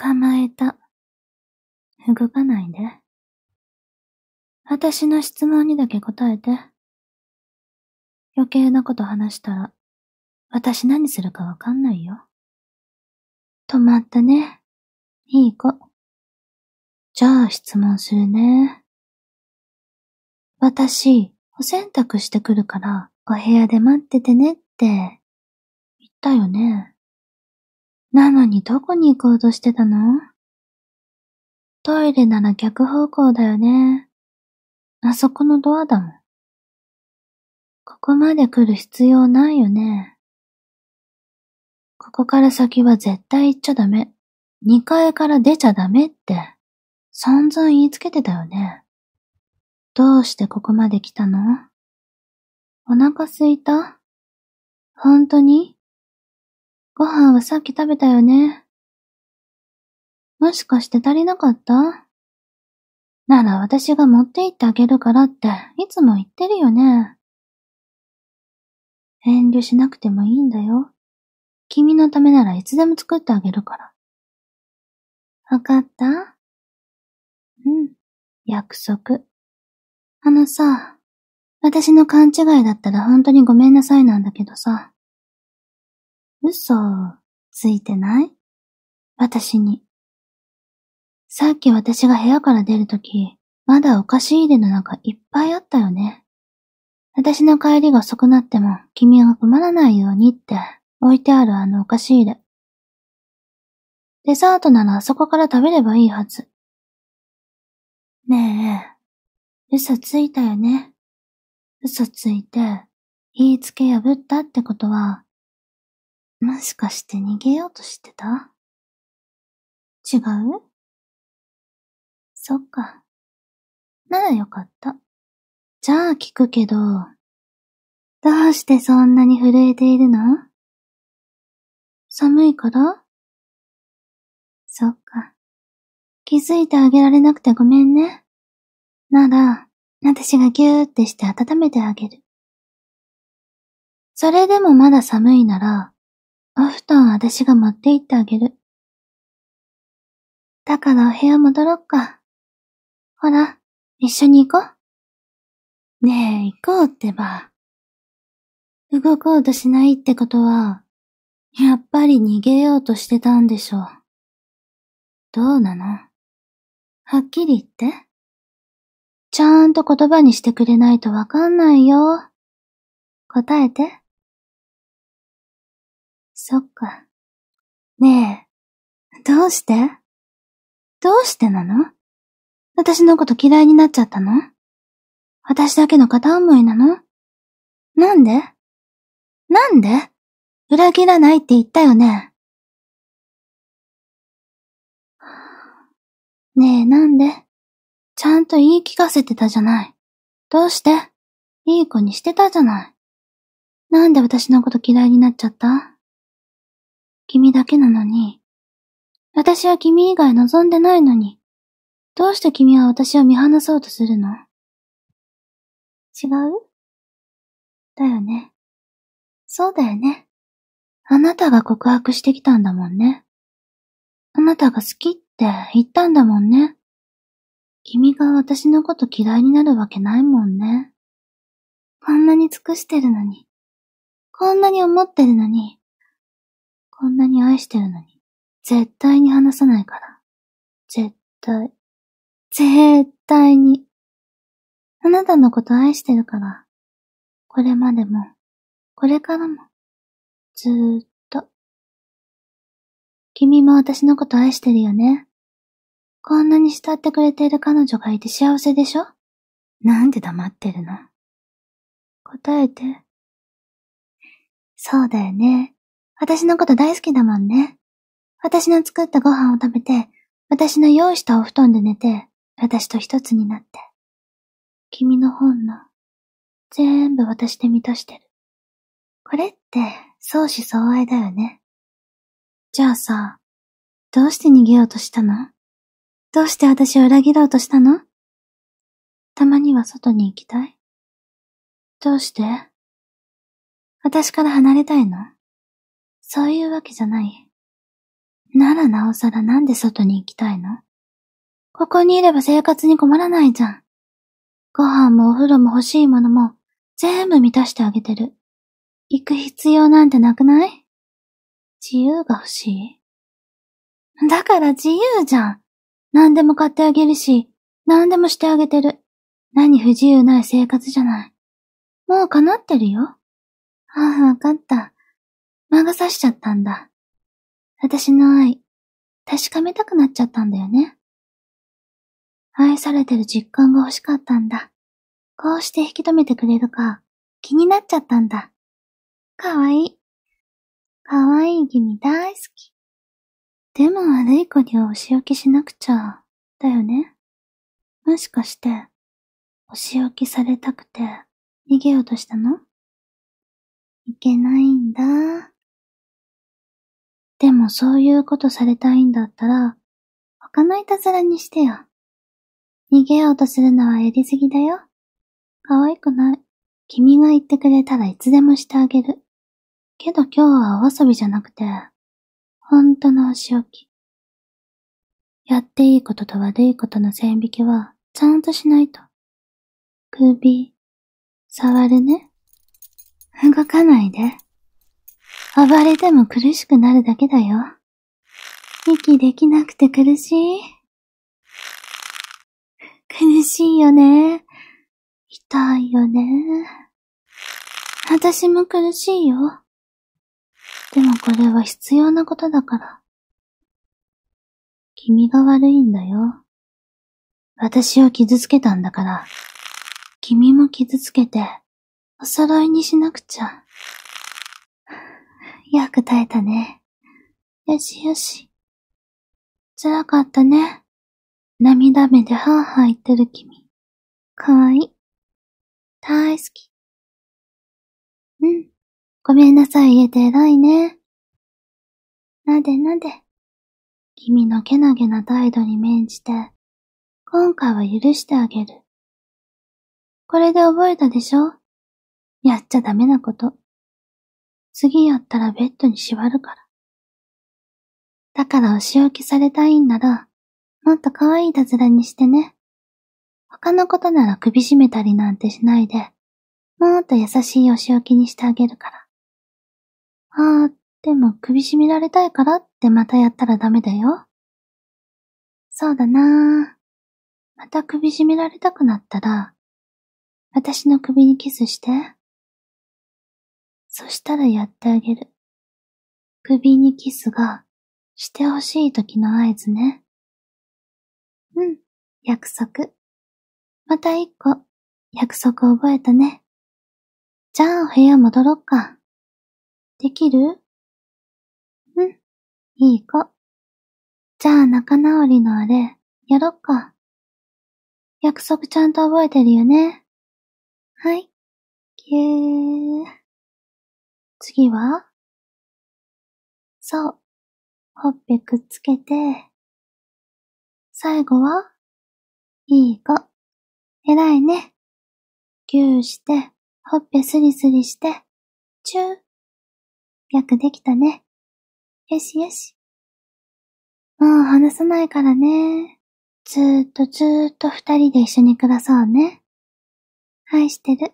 捕まえた。動かないで。私の質問にだけ答えて。余計なこと話したら、私何するかわかんないよ。止まったね。いい子。じゃあ質問するね。私、お洗濯してくるから、お部屋で待っててねって、言ったよね。なのにどこに行こうとしてたの？トイレなら逆方向だよね。あそこのドアだもん。ここまで来る必要ないよね。ここから先は絶対行っちゃダメ。2階から出ちゃダメって、散々言いつけてたよね。どうしてここまで来たの？お腹すいた？本当に？ご飯はさっき食べたよね。もしかして足りなかった？なら私が持って行ってあげるからっていつも言ってるよね。遠慮しなくてもいいんだよ。君のためならいつでも作ってあげるから。わかった？うん、約束。あのさ、私の勘違いだったら本当にごめんなさいなんだけどさ。嘘、ついてない？私に。さっき私が部屋から出るとき、まだお菓子入れの中いっぱいあったよね。私の帰りが遅くなっても君が困らないようにって置いてあるあのお菓子入れ。デザートならあそこから食べればいいはず。ねえ、嘘ついたよね。嘘ついて、言いつけ破ったってことは、もしかして逃げようとしてた？違う？そっか。ならよかった。じゃあ聞くけど、どうしてそんなに震えているの？寒いから？そっか。気づいてあげられなくてごめんね。なら、私がぎゅーってして温めてあげる。それでもまだ寒いなら、お布団私が持って行ってあげる。だからお部屋戻ろっか。ほら、一緒に行こう。ねえ、行こうってば。動こうとしないってことは、やっぱり逃げようとしてたんでしょう。どうなの？はっきり言って。ちゃんと言葉にしてくれないとわかんないよ。答えて。そっか。ねえ、どうして？どうしてなの？私のこと嫌いになっちゃったの？私だけの片思いなの？なんで？なんで？裏切らないって言ったよね。ねえ、なんで？ちゃんと言い聞かせてたじゃない。どうして？いい子にしてたじゃない。なんで私のこと嫌いになっちゃった？君だけなのに。私は君以外望んでないのに。どうして君は私を見放そうとするの？違う？だよね。そうだよね。あなたが告白してきたんだもんね。あなたが好きって言ったんだもんね。君が私のこと嫌いになるわけないもんね。こんなに尽くしてるのに。こんなに思ってるのに。こんなに愛してるのに、絶対に話さないから。絶対に。あなたのこと愛してるから、これまでも、これからも、ずーっと。君も私のこと愛してるよね。こんなに慕ってくれている彼女がいて幸せでしょ？なんで黙ってるの？答えて。そうだよね。私のこと大好きだもんね。私の作ったご飯を食べて、私の用意したお布団で寝て、私と一つになって。君の本能、全部私で満たしてる。これって、相思相愛だよね。じゃあさ、どうして逃げようとしたの？どうして私を裏切ろうとしたの？たまには外に行きたい？どうして？私から離れたいの？そういうわけじゃない。ならなおさらなんで外に行きたいの？ここにいれば生活に困らないじゃん。ご飯もお風呂も欲しいものも全部満たしてあげてる。行く必要なんてなくない？自由が欲しい？だから自由じゃん。何でも買ってあげるし、何でもしてあげてる。何不自由ない生活じゃない。もう叶ってるよ。ああ、わかった。魔が差しちゃったんだ。私の愛、確かめたくなっちゃったんだよね。愛されてる実感が欲しかったんだ。こうして引き止めてくれるか、気になっちゃったんだ。かわいい。かわいい君大好き。でも悪い子にはお仕置きしなくちゃ、だよね。もしかして、お仕置きされたくて、逃げようとしたの？いけないんだ。でもそういうことされたいんだったら、他のいたずらにしてよ。逃げようとするのはやりすぎだよ。可愛くない。君が言ってくれたらいつでもしてあげる。けど今日はお遊びじゃなくて、本当のお仕置き。やっていいことと悪いことの線引きはちゃんとしないと。首、触るね。動かないで。暴れても苦しくなるだけだよ。息できなくて苦しい。苦しいよね。痛いよね。私も苦しいよ。でもこれは必要なことだから。君が悪いんだよ。私を傷つけたんだから、君も傷つけて、お揃いにしなくちゃ。よく耐えたね。よしよし。辛かったね。涙目でハーハー言ってる君。かわいい。大好き。うん。ごめんなさい言えて偉いね。なでなで。君のけなげな態度に免じて、今回は許してあげる。これで覚えたでしょ？やっちゃダメなこと。次やったらベッドに縛るから。だからお仕置きされたいんなら、もっと可愛いいたずらにしてね。他のことなら首絞めたりなんてしないで、もっと優しいお仕置きにしてあげるから。ああ、でも首絞められたいからってまたやったらダメだよ。そうだなぁ。また首絞められたくなったら、私の首にキスして。そしたらやってあげる。首にキスがしてほしい時の合図ね。うん、約束。また一個、約束覚えたね。じゃあお部屋戻ろっか。できる？うん、いい子。じゃあ仲直りのあれ、やろっか。約束ちゃんと覚えてるよね。はい、キュー。次は？そう。ほっぺくっつけて。最後は？いい子。偉いね。ぎゅーして、ほっぺすりすりして、チュー。よくできたね。よしよし。もう離さないからね。ずーっと二人で一緒に暮らそうね。愛してる。